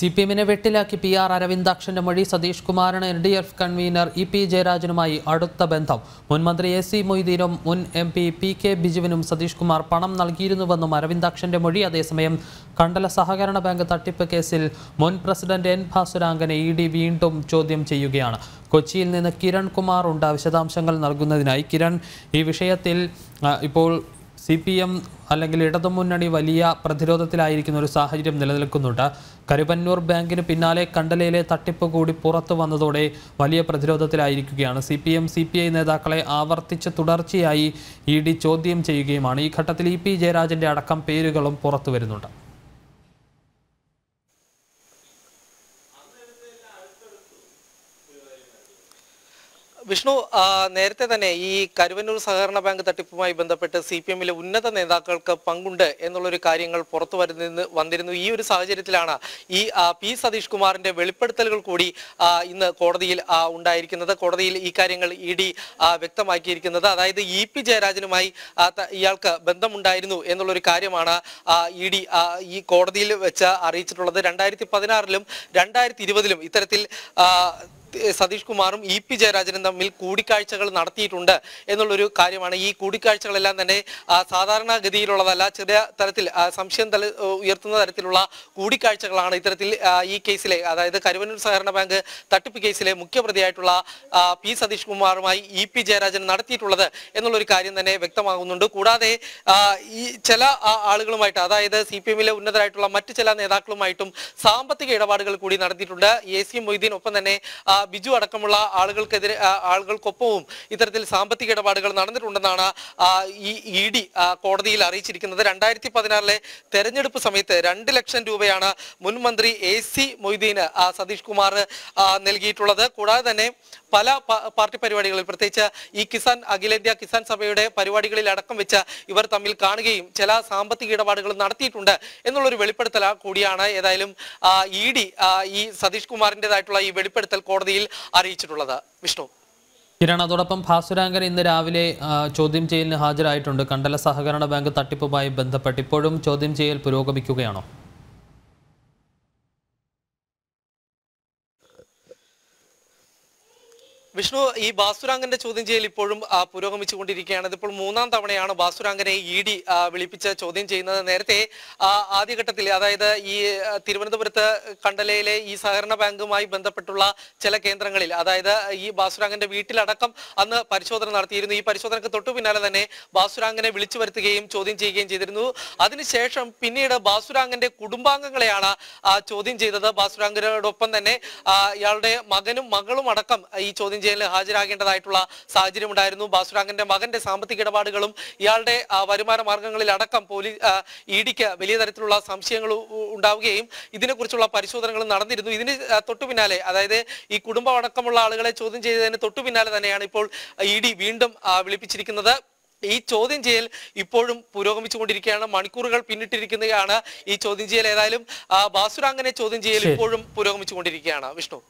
സിപിഎമ്മിനെ വെട്ടിലാക്കി PR അരവിന്ദാക്ഷന്റെ മൊഴി. സതീഷ് കുമാറിന് LDF convener E.P. ജയരാജനുമായി അടുത്ത ബന്ധം. മുൻ മന്ത്രി A.C. മൊയ്തീനും മുൻ MP P.K. ബിജുവിനും സതീഷ് കുമാർ പണം നൽകിയിരുന്നുവെന്നും അരവിന്ദാക്ഷന്റെ മൊഴി. അതേസമയം കണ്ടല സഹകരണ ബാങ്ക് തട്ടിപ്പ് കേസിൽ മുൻ പ്രസിഡന്റ് N. ഭാസുരാങ്കനെ ED വീണ്ടും ചോദ്യം ചെയ്യുകയാണ്. കൊച്ചിയിൽ നിന്ന് കിരൺ കുമാർ ഉണ്ട് വിശദാംശങ്ങൾ നൽകുന്നതിനായി. കിരൺ, ഈ വിഷയത്തിൽ ഇപ്പോൾ സിപിഎം അല്ലെങ്കിൽ ഇടതുമുന്നണി വലിയ പ്രതിരോധത്തിലായിരിക്കുന്ന ഒരു സാഹചര്യം നിലനിൽക്കുന്നുണ്ട്. കരിപ്പന്നൂർ ബാങ്കിന് പിന്നാലെ കണ്ടലയിലെ തട്ടിപ്പ് കൂടി പുറത്തു വന്നതോടെ വലിയ പ്രതിരോധത്തിലായിരിക്കുകയാണ്. CPM CPI നേതാക്കളെ ആവർത്തിച്ച് തുടർച്ചയായി ED ചോദ്യം ചെയ്യുകയുമാണ്. ഈ ഘട്ടത്തിൽ E.P. ജയരാജന്റെ അടക്കം പേരുകളും പുറത്തു വരുന്നുണ്ട്. വിഷ്ണു, നേരത്തെ തന്നെ ഈ കരുവന്നൂർ സഹകരണ ബാങ്ക് തട്ടിപ്പുമായി ബന്ധപ്പെട്ട് CPM ഉന്നത നേതാക്കൾക്ക് പങ്കുണ്ട് എന്നുള്ളൊരു കാര്യങ്ങൾ പുറത്തു വന്നിരുന്നു. ഈ ഒരു സാഹചര്യത്തിലാണ് ഈ P സതീഷ് കുമാറിന്റെ വെളിപ്പെടുത്തലുകൾ കൂടി ഇന്ന് കോടതിയിൽ ഉണ്ടായിരിക്കുന്നത്. കോടതിയിൽ ഈ കാര്യങ്ങൾ ED വ്യക്തമാക്കിയിരിക്കുന്നത്, അതായത് E.P. ജയരാജനുമായി ഇയാൾക്ക് ബന്ധമുണ്ടായിരുന്നു എന്നുള്ളൊരു കാര്യമാണ് ED ഈ കോടതിയിൽ വെച്ച് അറിയിച്ചിട്ടുള്ളത്. 2016-ലും 2020-ലും ഇത്തരത്തിൽ സതീഷ് കുമാറും E.P. ജയരാജനും തമ്മിൽ കൂടിക്കാഴ്ചകൾ നടത്തിയിട്ടുണ്ട് എന്നുള്ളൊരു കാര്യമാണ്. ഈ കൂടിക്കാഴ്ചകളെല്ലാം തന്നെ സാധാരണഗതിയിലുള്ളതല്ല, ചെറിയ തരത്തിൽ സംശയം ഉയർത്തുന്ന തരത്തിലുള്ള കൂടിക്കാഴ്ചകളാണ്. ഇത്തരത്തിൽ ഈ കേസിലെ, അതായത് കരുവന്നൂർ സഹകരണ ബാങ്ക് തട്ടിപ്പ് കേസിലെ മുഖ്യപ്രതിയായിട്ടുള്ള P സതീഷ് കുമാറുമായി E.P. ജയരാജൻ നടത്തിയിട്ടുള്ളത് എന്നുള്ളൊരു കാര്യം തന്നെ വ്യക്തമാകുന്നുണ്ട്. കൂടാതെ ഈ ചില ആളുകളുമായിട്ട്, അതായത് CPM ഉന്നതരായിട്ടുള്ള മറ്റ് ചില നേതാക്കളുമായിട്ടും സാമ്പത്തിക ഇടപാടുകൾ കൂടി നടത്തിയിട്ടുണ്ട്. A.C. മൊയ്തീൻ ഒപ്പം തന്നെ ബിജു അടക്കമുള്ള ആളുകൾക്കൊപ്പവും ഇത്തരത്തിൽ സാമ്പത്തിക ഇടപാടുകൾ നടന്നിട്ടുണ്ടെന്നാണ് ഈ ED കോടതിയിൽ അറിയിച്ചിരിക്കുന്നത്. 2016-ലെ തെരഞ്ഞെടുപ്പ് സമയത്ത് 2 ലക്ഷം രൂപയാണ് മുൻ മന്ത്രി A.C. മൊയ്തീന് സതീഷ് കുമാർ നൽകിയിട്ടുള്ളത്. കൂടാതെ തന്നെ പല പാർട്ടി പരിപാടികളിൽ, പ്രത്യേകിച്ച് ഈ അഖിലേന്ത്യാ കിസാൻ സഭയുടെ പരിപാടികളിൽ അടക്കം വെച്ച് ഇവർ തമ്മിൽ കാണുകയും ചില സാമ്പത്തിക ഇടപാടുകൾ നടത്തിയിട്ടുണ്ട് എന്നുള്ളൊരു വെളിപ്പെടുത്തൽ കൂടിയാണ് ഏതായാലും ED ഈ സതീഷ് കുമാറിൻ്റെതായിട്ടുള്ള ഈ വെളിപ്പെടുത്തൽ കോടതിയിൽ അറിയിച്ചിട്ടുള്ളത്. വിഷ്ണു, കിരൺ, അതോടൊപ്പം ഭാസുരാങ്കൻ ഇന്ന് രാവിലെ ചോദ്യം ചെയ്യലിന് ഹാജരായിട്ടുണ്ട്. കണ്ടല സഹകരണ ബാങ്ക് തട്ടിപ്പുമായി ബന്ധപ്പെട്ട് ഇപ്പോഴും ചോദ്യം ചെയ്യൽ പുരോഗമിക്കുകയാണോ? വിഷ്ണു, ഈ ഭാസുരാങ്കന്റെ ചോദ്യം ചെയ്യൽ ഇപ്പോഴും പുരോഗമിച്ചുകൊണ്ടിരിക്കുകയാണ്. ഇതിപ്പോൾ 3ാം തവണയാണ് ഭാസുരാങ്കനെ ED വിളിപ്പിച്ച് ചോദ്യം ചെയ്യുന്നത്. നേരത്തെ ആദ്യഘട്ടത്തിൽ, അതായത് ഈ തിരുവനന്തപുരത്ത് കണ്ടലയിലെ ഈ സഹകരണ ബാങ്കുമായി ബന്ധപ്പെട്ടുള്ള ചില കേന്ദ്രങ്ങളിൽ, അതായത് ഈ ഭാസുരാങ്കന്റെ വീട്ടിലടക്കം അന്ന് പരിശോധന നടത്തിയിരുന്നു. ഈ പരിശോധനക്ക് തൊട്ടു പിന്നാലെ തന്നെ ഭാസുരാങ്കനെ വിളിച്ചു വരുത്തുകയും ചോദ്യം ചെയ്യുകയും ചെയ്തിരുന്നു. അതിനുശേഷം പിന്നീട് ഭാസുരാങ്കന്റെ കുടുംബാംഗങ്ങളെയാണ് ചോദ്യം ചെയ്തത്. ഭാസുരാങ്കനോടൊപ്പം തന്നെ ഇയാളുടെ മകനും മകളും അടക്കം ഈ ചോദ്യം ജയിലിൽ ഹാജരാകേണ്ടതായിട്ടുള്ള സാഹചര്യം ഉണ്ടായിരുന്നു. ഭാസുരാങ്കന്റെ മകന്റെ സാമ്പത്തിക ഇടപാടുകളും ഇയാളുടെ വരുമാന മാർഗങ്ങളിൽ അടക്കം EDക്ക് വലിയ തരത്തിലുള്ള സംശയങ്ങൾ ഉണ്ടാവുകയും ഇതിനെക്കുറിച്ചുള്ള പരിശോധനകൾ നടന്നിരുന്നു. ഇതിന് തൊട്ടു പിന്നാലെ, അതായത് ഈ കുടുംബം അടക്കമുള്ള ആളുകളെ ചോദ്യം ചെയ്തതിന് തൊട്ടു പിന്നാലെ തന്നെയാണ് ഇപ്പോൾ ED വീണ്ടും വിളിപ്പിച്ചിരിക്കുന്നത്. ഈ ചോദ്യം ചെയ്യൽ ഇപ്പോഴും പുരോഗമിച്ചുകൊണ്ടിരിക്കുകയാണ്. മണിക്കൂറുകൾ പിന്നിട്ടിരിക്കുന്നതാണ് ഈ ചോദ്യം ചെയ്യൽ. ഏതായാലും ഭാസുരാങ്കനെ ചോദ്യം ചെയ്യൽ ഇപ്പോഴും പുരോഗമിച്ചുകൊണ്ടിരിക്കുകയാണ്. വിഷ്ണു.